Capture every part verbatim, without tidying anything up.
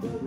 Thank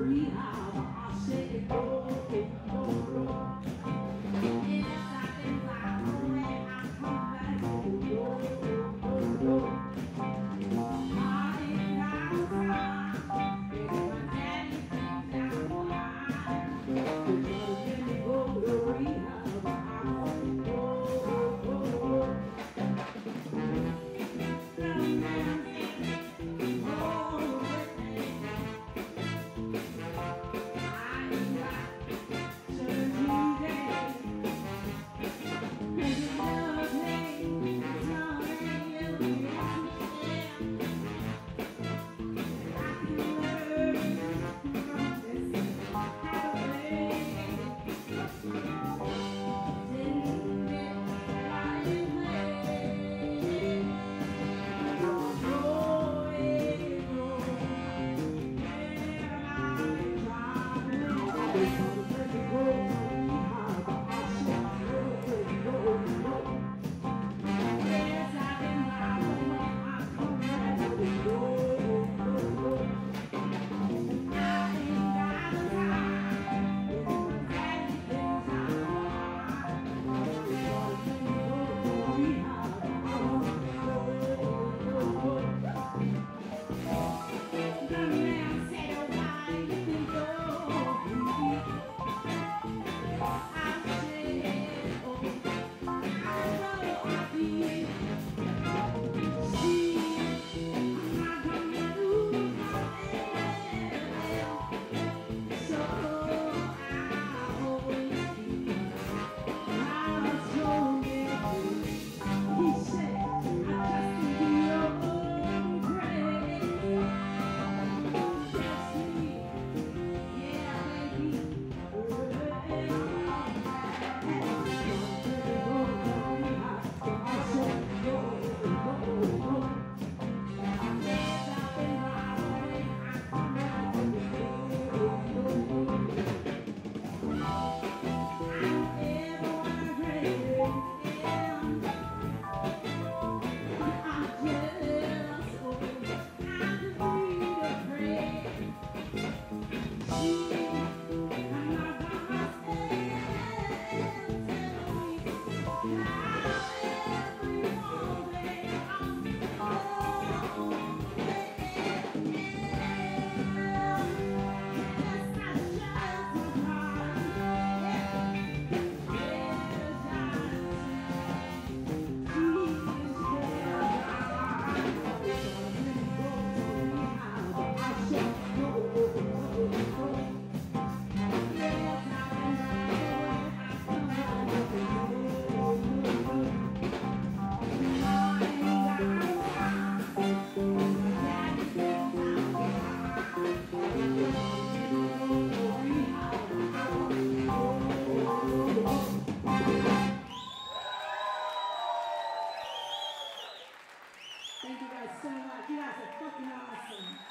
you guys so much. You guys are fucking awesome.